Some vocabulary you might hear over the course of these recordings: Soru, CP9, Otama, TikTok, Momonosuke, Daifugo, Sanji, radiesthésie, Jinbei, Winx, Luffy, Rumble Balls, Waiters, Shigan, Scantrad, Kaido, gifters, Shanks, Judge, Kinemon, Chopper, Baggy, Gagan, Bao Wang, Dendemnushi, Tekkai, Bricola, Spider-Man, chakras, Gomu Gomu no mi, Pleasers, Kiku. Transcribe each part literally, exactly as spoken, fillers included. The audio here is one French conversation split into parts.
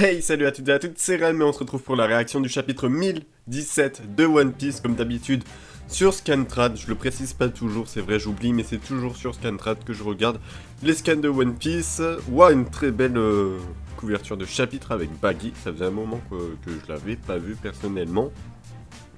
Hey, salut à toutes et à toutes, c'est Ram et on se retrouve pour la réaction du chapitre mille dix-sept de One Piece, comme d'habitude, sur Scantrad. Je le précise pas toujours, c'est vrai, j'oublie, mais c'est toujours sur Scantrad que je regarde les scans de One Piece. Waouh, une très belle euh, couverture de chapitre avec Baggy, ça faisait un moment que, que je l'avais pas vu personnellement.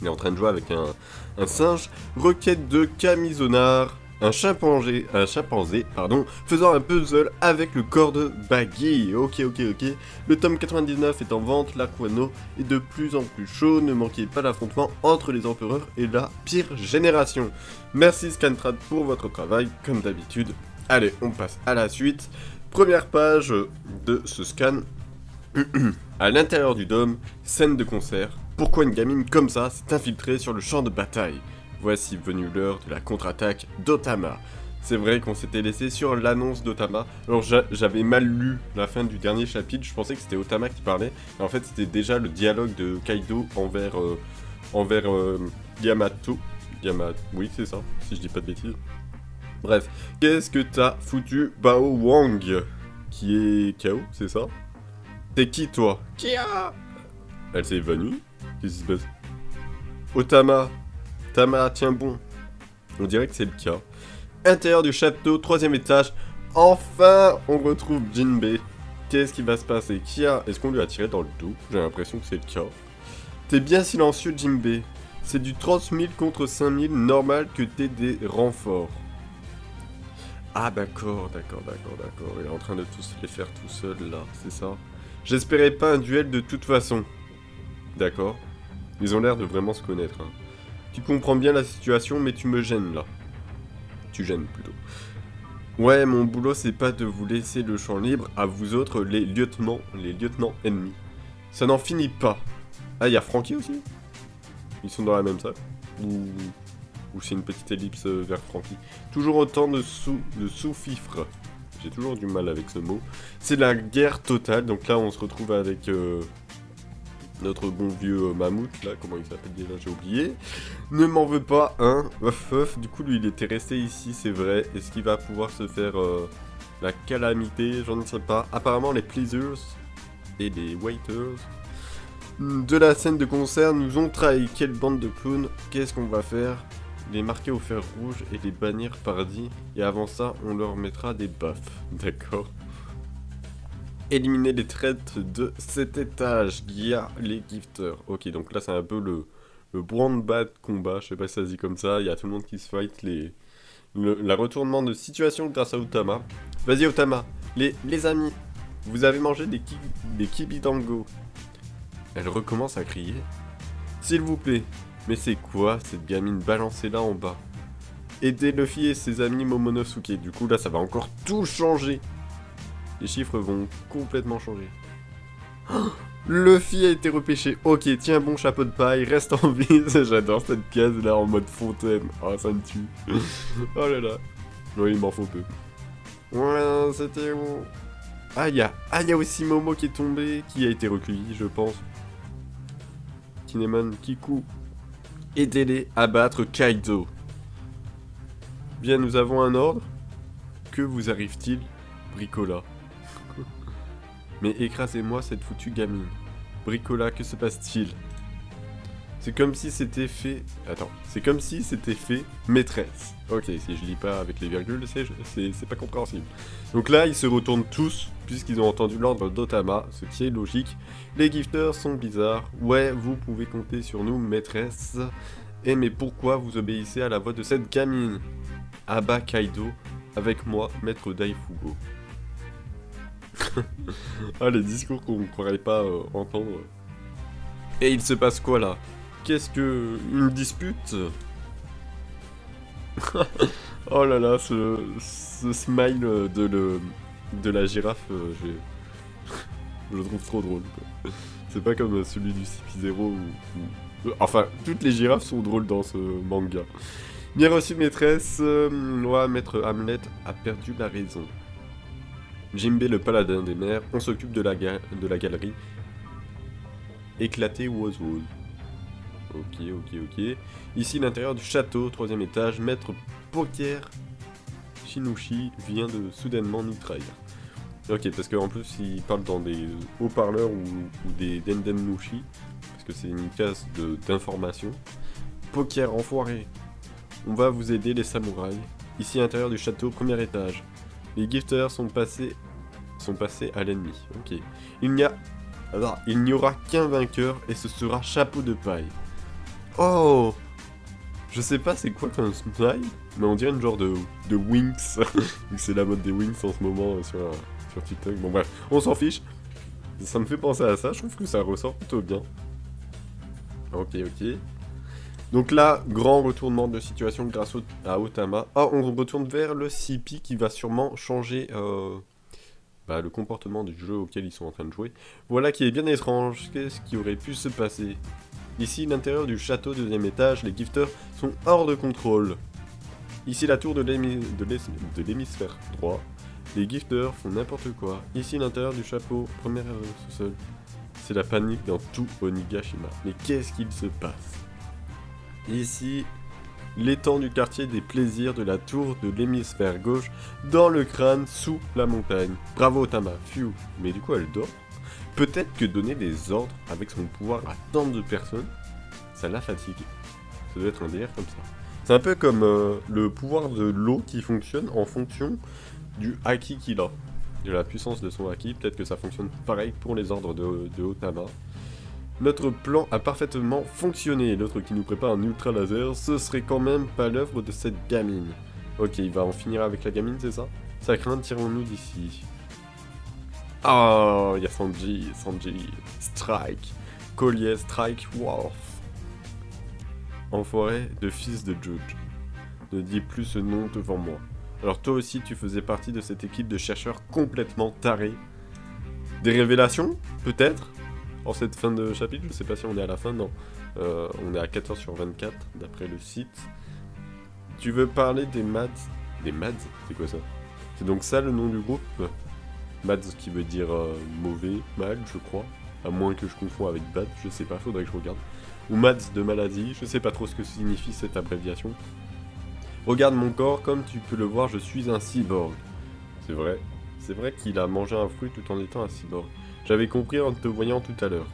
Il est en train de jouer avec un, un singe. Requête de Camisonard. Un chimpanzé, un chimpanzé, pardon, faisant un puzzle avec le corps de Baggy. Ok, ok, ok. Le tome quatre-vingt-dix-neuf est en vente, l'Aquano est de plus en plus chaud. Ne manquez pas l'affrontement entre les empereurs et la pire génération. Merci Scantrad pour votre travail, comme d'habitude. Allez, on passe à la suite. Première page de ce scan. À l'intérieur du dôme, scène de concert. Pourquoi une gamine comme ça s'est infiltrée sur le champ de bataille ? Voici venue l'heure de la contre-attaque d'Otama. C'est vrai qu'on s'était laissé sur l'annonce d'Otama. Alors j'avais mal lu la fin du dernier chapitre, je pensais que c'était Otama qui parlait. En fait c'était déjà le dialogue de Kaido envers, euh, envers euh, Yamato. Yamato, oui c'est ça, si je dis pas de bêtises. Bref, qu'est-ce que t'as foutu Bao Wang qui est K O, c'est ça? T'es qui toi? Kia. Elle s'est évanouie? Qu'est-ce qui se passe? Otama Otama tient bon. On dirait que c'est le cas. Intérieur du château, troisième étage. Enfin, on retrouve Jinbei. Qu'est-ce qui va se passer? Kia, est-ce qu'on lui a tiré dans le dos? J'ai l'impression que c'est le cas. T'es bien silencieux, Jinbei. C'est du trente mille contre cinq mille, normal que t'aies des renforts. Ah d'accord, d'accord, d'accord, d'accord. Il est en train de tous les faire tout seul, là, c'est ça? J'espérais pas un duel de toute façon. D'accord. Ils ont l'air de vraiment se connaître, hein. Tu comprends bien la situation, mais tu me gênes là. Tu gênes plutôt. Ouais, mon boulot, c'est pas de vous laisser le champ libre à vous autres, les lieutenants, les lieutenants ennemis. Ça n'en finit pas. Ah, il y a Frankie aussi. Ils sont dans la même salle. Ou, ou c'est une petite ellipse vers Frankie. Toujours autant de sous, de sous-fifres. J'ai toujours du mal avec ce mot. C'est la guerre totale. Donc là, on se retrouve avec... Euh... notre bon vieux mammouth, là, comment il s'appelle déjà, j'ai oublié. Ne m'en veux pas, hein, ouf, ouf. Du coup, lui, il était resté ici, c'est vrai. Est-ce qu'il va pouvoir se faire euh, la calamité? J'en sais pas. Apparemment, les Pleasers et les Waiters de la scène de concert nous ont trahi. Quelle bande de clowns, qu'est-ce qu'on va faire? Les marquer au fer rouge et les bannir pardi. Et avant ça, on leur mettra des baffes. D'accord. Éliminer les traites de cet étage, il y a les gifters. Ok, donc là c'est un peu le, le brand-bad combat, je sais pas si ça se dit comme ça, il y a tout le monde qui se fight, les, le la retournement de situation grâce à Otama. Vas-y Otama, les, les amis, vous avez mangé des, ki, des kibidango. Elle recommence à crier. S'il vous plaît, mais c'est quoi cette gamine balancée là en bas? Aidez Luffy et ses amis Momonosuke, du coup là ça va encore tout changer. Les chiffres vont complètement changer. Oh, Luffy a été repêché. Ok, tiens bon chapeau de paille, reste en vie. J'adore cette case là en mode fontaine. Ah, oh, ça me tue. Oh là là. Oui, il m'en faut peu. Ouais, c'était bon. Ah, il y a... ah, y a aussi Momo qui est tombé, qui a été recueilli, je pense. Kinemon, Kiku. Aidez-les à battre Kaido. Bien, nous avons un ordre. Que vous arrive-t-il, Bricola? Mais écrasez-moi cette foutue gamine. Bricola, que se passe-t-il? C'est comme si c'était fait... Attends, c'est comme si c'était fait maîtresse. Ok, si je lis pas avec les virgules, c'est pas compréhensible. Donc là, ils se retournent tous, puisqu'ils ont entendu l'ordre d'Otama, ce qui est logique. Les gifters sont bizarres. Ouais, vous pouvez compter sur nous, maîtresse. Et mais pourquoi vous obéissez à la voix de cette gamine? Abba Kaido, avec moi, maître Daifugo. Ah, les discours qu'on ne croirait pas euh, entendre. Et il se passe quoi là? Qu'est-ce que... une dispute? Oh là là, ce, ce smile de, le, de la girafe, euh, je le trouve trop drôle. C'est pas comme celui du C P zéro ou... Où... Enfin, toutes les girafes sont drôles dans ce manga. Bien reçu maîtresse, euh, loi maître Hamlet a perdu la raison. Jinbei le paladin des mers, on s'occupe de, de la galerie. Éclaté Wazwood. Ok, ok, ok. Ici, l'intérieur du château, troisième étage, maître Poker Shinushi vient de soudainement nous trahir. Ok, parce qu'en plus il parle dans des haut-parleurs ou, ou des Dendemnushi, parce que c'est une case d'information. Poker enfoiré, on va vous aider les samouraïs. Ici à l'intérieur du château, premier étage. Les gifters sont passés, sont passés à l'ennemi. Ok. Il n'y a... Alors, il n'y aura qu'un vainqueur et ce sera chapeau de paille. Oh, je sais pas c'est quoi comme smile, mais on dirait une genre de, de winx. C'est la mode des winx en ce moment sur, sur TikTok. Bon bref, on s'en fiche. Ça me fait penser à ça, je trouve que ça ressort plutôt bien. Ok, ok. Donc là, grand retournement de situation grâce au, à Otama. Ah, on retourne vers le C P qui va sûrement changer euh, bah, le comportement du jeu auquel ils sont en train de jouer. Voilà qui est bien étrange, qu'est-ce qui aurait pu se passer? Ici, l'intérieur du château, deuxième étage, les gifters sont hors de contrôle. Ici, la tour de l'hémisphère droit, les gifters font n'importe quoi. Ici, l'intérieur du château, première euh, sous-sol. C'est la panique dans tout Onigashima. Mais qu'est-ce qu'il se passe? Ici, l'étang du quartier des plaisirs de la tour de l'hémisphère gauche, dans le crâne, sous la montagne. Bravo Otama, fiu. Mais du coup, elle dort. Peut-être que donner des ordres avec son pouvoir à tant de personnes, ça la fatigue. Ça doit être un délire comme ça. C'est un peu comme euh, le pouvoir de l'eau qui fonctionne en fonction du haki qu'il a. De la puissance de son haki, peut-être que ça fonctionne pareil pour les ordres de, de Otama. Notre plan a parfaitement fonctionné. L'autre qui nous prépare un ultra laser, ce serait quand même pas l'œuvre de cette gamine. Ok, il va en finir avec la gamine, c'est ça? Ça craint, tirons-nous d'ici. Oh, il y a Sanji, Sanji. Strike. Collier, strike, wow. Enfoiré de fils de Judge. Ne dis plus ce nom devant moi. Alors toi aussi, tu faisais partie de cette équipe de chercheurs complètement tarés. Des révélations, peut-être? En cette fin de chapitre, je sais pas si on est à la fin, non. Euh, on est à quatorze sur vingt-quatre, d'après le site. Tu veux parler des Mads? Des Mads? C'est quoi ça? C'est donc ça le nom du groupe? Mads qui veut dire euh, mauvais, mal, je crois. À moins que je confonds avec bad, je sais pas, faudrait que je regarde. Ou Mads de maladie, je sais pas trop ce que signifie cette abréviation. Regarde mon corps, comme tu peux le voir, je suis un cyborg. C'est vrai. C'est vrai qu'il a mangé un fruit tout en étant un cyborg. J'avais compris en te voyant tout à l'heure.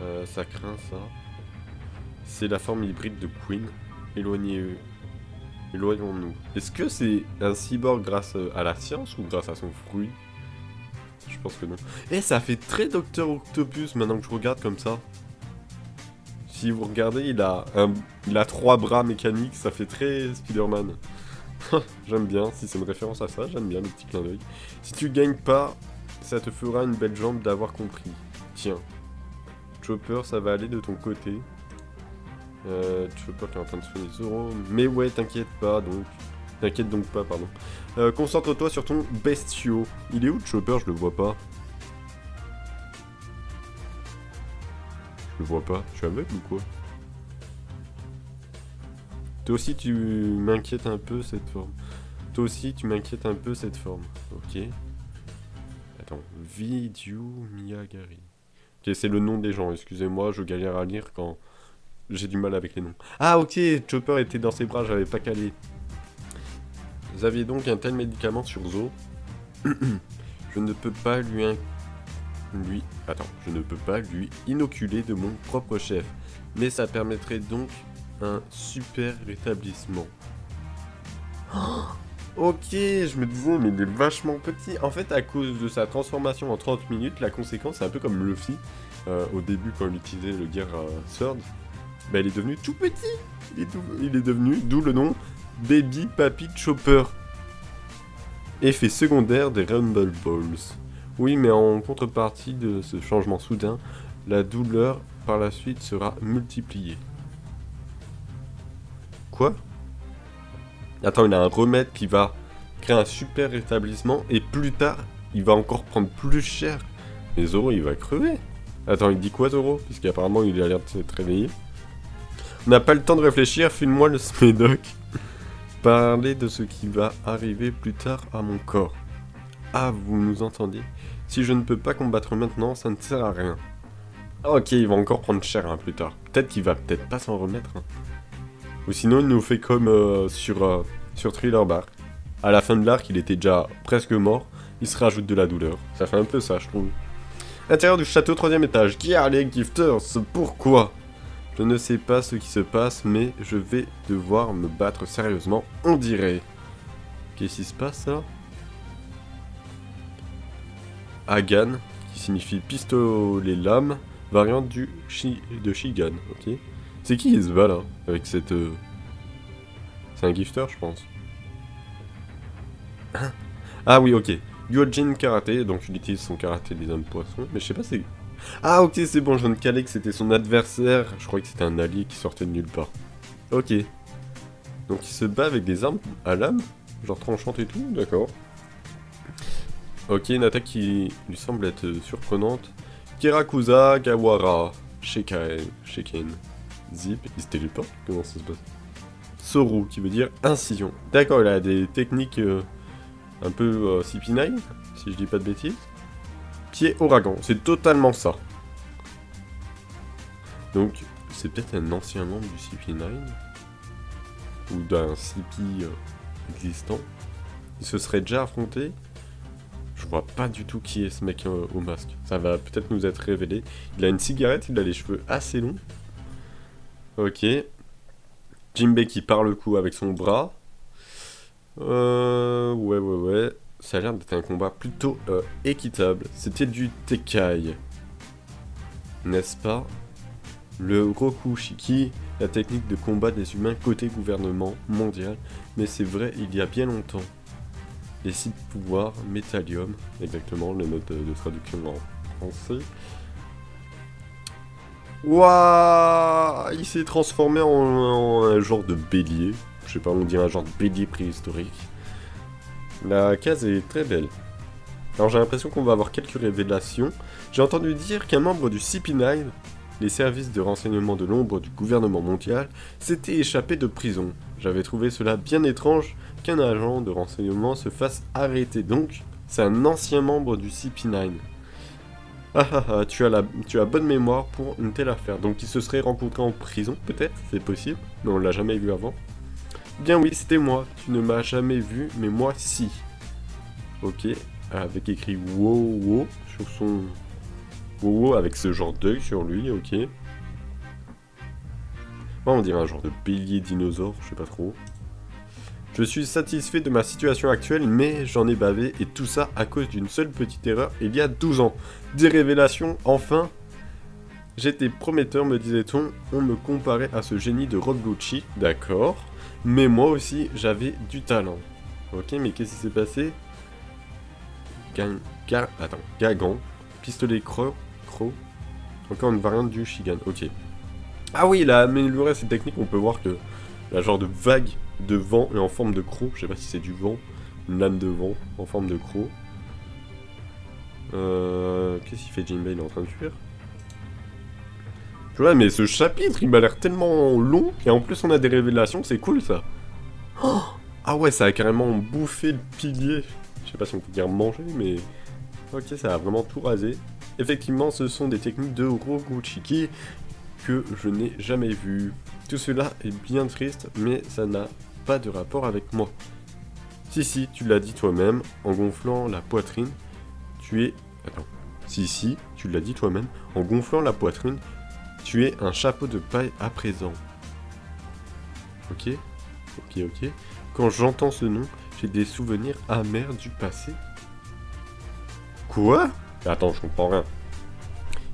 Euh, ça craint ça. C'est la forme hybride de Queen. Éloignez-eux. Éloignons-nous. Est-ce que c'est un cyborg grâce à la science ou grâce à son fruit? Je pense que non. Eh, ça fait très docteur Octopus maintenant que je regarde comme ça. Si vous regardez, il a, un, il a trois bras mécaniques. Ça fait très Spider-Man. J'aime bien. Si c'est une référence à ça, j'aime bien le petit clin d'œil. Si tu gagnes pas... ça te fera une belle jambe d'avoir compris. Tiens. Chopper, ça va aller de ton côté. Euh, Chopper qui est en train de soigner Zoro. Mais ouais, t'inquiète pas donc. T'inquiète donc pas, pardon. Euh, Concentre-toi sur ton bestiau. Il est où Chopper? Je le vois pas. Je le vois pas. Je suis aveugle ou quoi? Toi aussi, tu m'inquiètes un peu cette forme. Toi aussi, tu m'inquiètes un peu cette forme. Ok. Vidéo Miyagari. Ok, c'est le nom des gens, excusez-moi, je galère à lire quand j'ai du mal avec les noms. Ah ok, Chopper était dans ses bras, j'avais pas calé. Vous aviez donc un tel médicament sur Zo. Je ne peux pas lui... In... lui... Attends, je ne peux pas lui inoculer de mon propre chef. Mais ça permettrait donc un super rétablissement. Oh. Ok, je me disais, mais il est vachement petit. En fait, à cause de sa transformation en trente minutes, la conséquence, c'est un peu comme Luffy. Euh, au début, quand il utilisait le Gear euh, Sword, bah, il est devenu tout petit. Il est, tout... il est devenu, d'où le nom, Baby Papi Chopper. Effet secondaire des Rumble Balls. Oui, mais en contrepartie de ce changement soudain, la douleur par la suite sera multipliée. Quoi ? Attends, il a un remède qui va créer un super rétablissement et plus tard, il va encore prendre plus cher. Mais Zoro, il va crever. Attends, il dit quoi Zoro? Puisqu'apparemment, il a l'air de s'être réveillé. On n'a pas le temps de réfléchir, file-moi le smédoc. Parler de ce qui va arriver plus tard à mon corps. Ah, vous nous entendez? Si je ne peux pas combattre maintenant, ça ne sert à rien. Ok, il va encore prendre cher hein, plus tard. Peut-être qu'il va peut-être pas s'en remettre. Hein. Ou sinon il nous fait comme euh, sur, euh, sur Thriller Bark. À la fin de l'arc il était déjà presque mort il se rajoute de la douleur. Ça fait un peu ça, je trouve. Intérieur du château, troisième étage. Qui a les gifters? Pourquoi? Je ne sais pas ce qui se passe, mais je vais devoir me battre sérieusement, on dirait. Qu'est-ce qui se passe, là? Hagan, qui signifie pistolet lame, variante du shi de Shigan, ok. C'est qui il se bat, là? Avec cette... Euh... C'est un gifter, je pense. Ah oui, ok. Gyojin Karaté, donc il utilise son karaté des hommes poissons, mais je sais pas si... Ah ok, c'est bon, je viens de caler que c'était son adversaire. Je croyais que c'était un allié qui sortait de nulle part. Ok. Donc il se bat avec des armes à lame, genre tranchantes et tout, d'accord. Ok, une attaque qui lui semble être surprenante. Kerakusa Gawara Sheken, Sheken. Zip, il se téléporte, comment ça se passe? Soru, qui veut dire incision. D'accord, il a des techniques euh, un peu euh, C P neuf, si je dis pas de bêtises. Pied ouragan, c'est totalement ça. Donc, c'est peut-être un ancien membre du C P neuf, ou d'un C P euh, existant. Il se serait déjà affronté. Je vois pas du tout qui est ce mec euh, au masque. Ça va peut-être nous être révélé. Il a une cigarette, il a les cheveux assez longs. Ok. Jinbei qui part le coup avec son bras. Euh, ouais, ouais, ouais. Ça a l'air d'être un combat plutôt euh, équitable. C'était du Tekkai. N'est-ce pas? Le Rokushiki, la technique de combat des humains côté gouvernement mondial. Mais c'est vrai, il y a bien longtemps. Les six pouvoirs, Metallium, exactement, le mode de traduction en français. Waouh, il s'est transformé en, en un genre de bélier. Je sais pas, on dirait un genre de bélier préhistorique. La case est très belle. Alors j'ai l'impression qu'on va avoir quelques révélations. J'ai entendu dire qu'un membre du C P neuf, les services de renseignement de l'ombre du gouvernement mondial, s'était échappé de prison. J'avais trouvé cela bien étrange qu'un agent de renseignement se fasse arrêter. Donc, c'est un ancien membre du C P neuf. Ah ah ah, tu as, la, tu as bonne mémoire pour une telle affaire. Donc il se serait rencontré en prison peut-être, c'est possible, mais on l'a jamais vu avant. Bien oui, c'était moi, tu ne m'as jamais vu, mais moi si. Ok, avec écrit wow wow sur son... Wow wow avec ce genre d'œil sur lui, ok. Bon, on dirait un genre de bélier dinosaure, je sais pas trop. Je suis satisfait de ma situation actuelle, mais j'en ai bavé, et tout ça à cause d'une seule petite erreur il y a douze ans. Des révélations, enfin. J'étais prometteur, me disait-on, on me comparait à ce génie de Rokushiki, d'accord. Mais moi aussi, j'avais du talent. Ok, mais qu'est-ce qui s'est passé? Gang, ga, attends, Gagan, pistolet cro, cro, encore une variante du Shigan, ok. Ah oui, il a amélioré cette technique, on peut voir que la genre de vague de vent et en forme de croc, je sais pas si c'est du vent, une lame de vent en forme de croc. Euh, Qu'est-ce qu'il fait Jinbei? Il est en train de fuir. Tu vois, mais ce chapitre il m'a l'air tellement long et en plus on a des révélations, c'est cool ça. Oh, ah ouais, ça a carrément bouffé le pilier. Je sais pas si on peut dire manger, mais ok, ça a vraiment tout rasé. Effectivement, ce sont des techniques de Rokushiki que je n'ai jamais vues. Tout cela est bien triste, mais ça n'a pas de rapport avec moi. Si si, tu l'as dit toi-même, en gonflant la poitrine, tu es... Attends. Si si, tu l'as dit toi-même, en gonflant la poitrine, tu es un chapeau de paille à présent. Ok, ok, ok. Quand j'entends ce nom, j'ai des souvenirs amers du passé. Quoi? Attends, je comprends rien.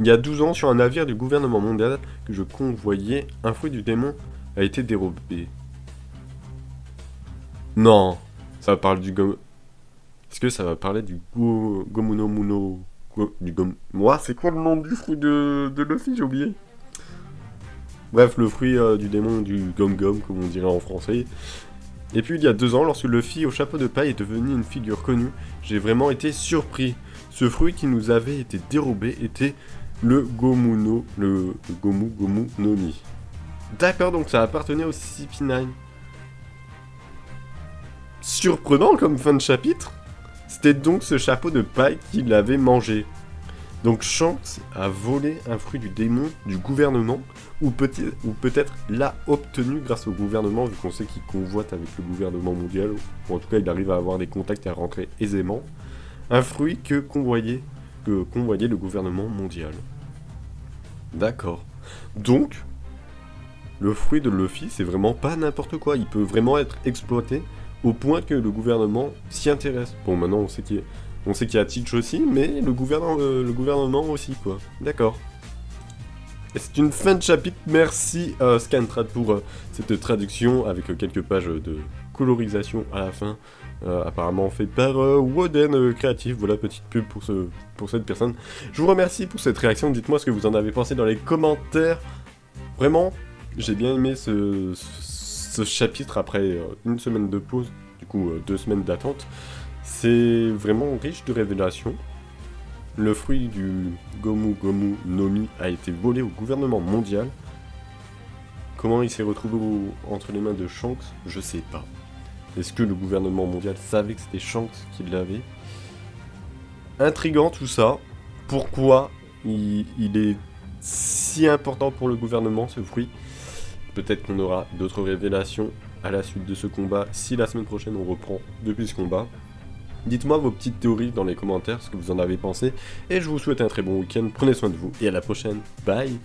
Il y a douze ans, sur un navire du gouvernement mondial que je convoyais, un fruit du démon a été dérobé. Non, ça parle du gomu... Est-ce que ça va parler du go... Gomu no mi no... Go... du gomu... Moi, c'est quoi le nom du fruit de, de Luffy? J'ai oublié. Bref, le fruit euh, du démon du gom-gom, comme on dirait en français. Et puis, il y a deux ans, lorsque Luffy au chapeau de paille est devenu une figure connue, j'ai vraiment été surpris. Ce fruit qui nous avait été dérobé était... Le Gomu no, le Gomu Gomu no mi. D'accord, donc ça appartenait au C P neuf. Surprenant comme fin de chapitre. C'était donc ce chapeau de paille qui l'avait mangé. Donc Shanks a volé un fruit du démon du gouvernement, ou peut-être ou peut-être l'a obtenu grâce au gouvernement, vu qu'on sait qu'il convoite avec le gouvernement mondial, ou en tout cas il arrive à avoir des contacts et à rentrer aisément. un fruit que convoyait, que convoyait le gouvernement mondial. D'accord. Donc, le fruit de Luffy, c'est vraiment pas n'importe quoi. Il peut vraiment être exploité au point que le gouvernement s'y intéresse. Bon, maintenant, on sait qu'il y, on sait qu'il y a Teach aussi, mais le gouvernement, euh, le gouvernement aussi, quoi. D'accord. Et c'est une fin de chapitre. Merci euh, Scantrad pour euh, cette traduction avec euh, quelques pages de colorisation à la fin. Euh, apparemment fait par euh, Woden euh, Creative. Voilà, petite pub pour, ce, pour cette personne. Je vous remercie pour cette réaction. Dites-moi ce que vous en avez pensé dans les commentaires. Vraiment, j'ai bien aimé ce, ce, ce chapitre après euh, une semaine de pause. Du coup, euh, deux semaines d'attente. C'est vraiment riche de révélations. Le fruit du Gomu Gomu no mi a été volé au gouvernement mondial. Comment il s'est retrouvé au, entre les mains de Shanks, je sais pas. Est-ce que le gouvernement mondial savait que c'était Shanks qui l'avait? Intriguant tout ça. Pourquoi il, il est si important pour le gouvernement, ce fruit? Peut-être qu'on aura d'autres révélations à la suite de ce combat, si la semaine prochaine on reprend depuis ce combat. Dites-moi vos petites théories dans les commentaires, ce que vous en avez pensé, et je vous souhaite un très bon week-end, prenez soin de vous, et à la prochaine, bye!